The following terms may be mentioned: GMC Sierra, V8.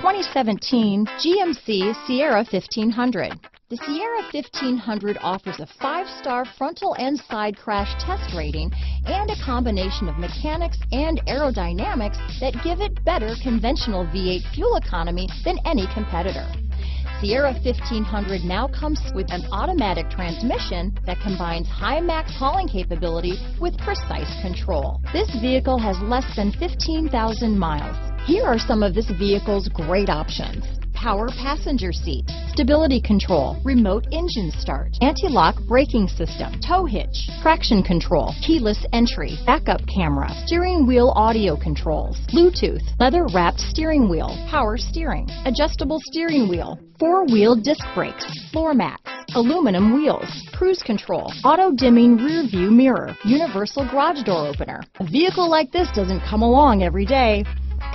2017 GMC Sierra 1500. The Sierra 1500 offers a 5-star frontal and side crash test rating and a combination of mechanics and aerodynamics that give it better conventional V8 fuel economy than any competitor. Sierra 1500 now comes with an automatic transmission that combines high max hauling capability with precise control. This vehicle has less than 15,000 miles. Here are some of this vehicle's great options: power passenger seat, stability control, remote engine start, anti-lock braking system, tow hitch, traction control, keyless entry, backup camera, steering wheel audio controls, Bluetooth, leather-wrapped steering wheel, power steering, adjustable steering wheel, four-wheel disc brakes, floor mats, aluminum wheels, cruise control, auto-dimming rear-view mirror, universal garage door opener. A vehicle like this doesn't come along every day.